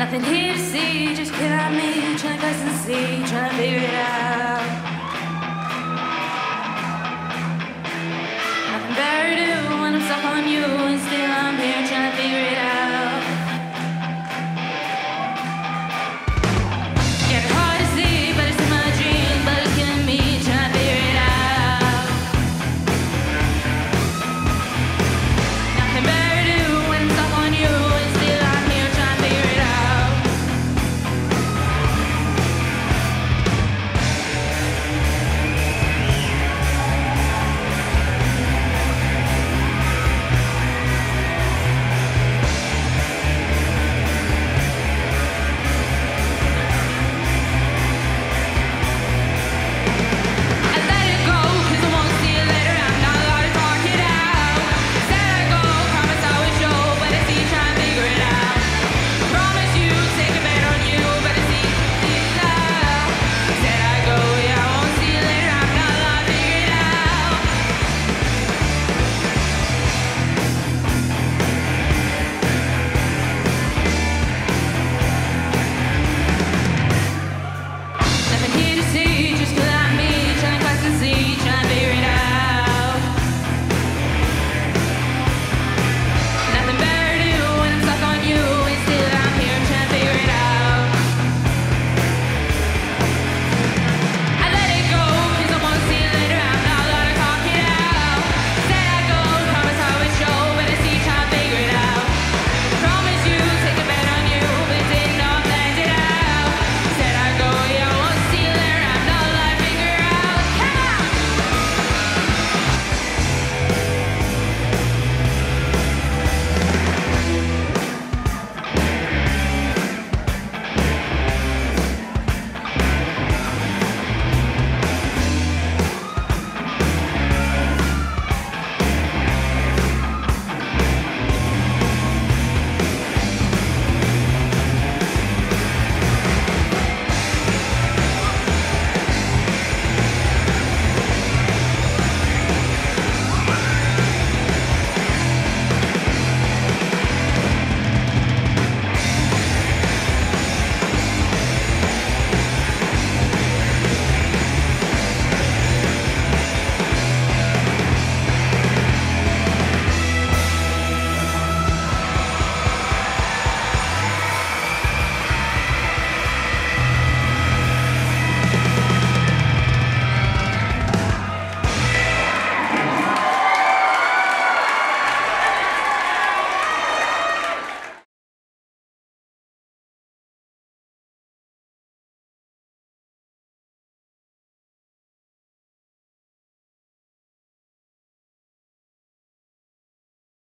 Nothing here to see, just kid on me, trying to guess and see, trying to figure it out. Nothing better to do when I'm stuck on you instead.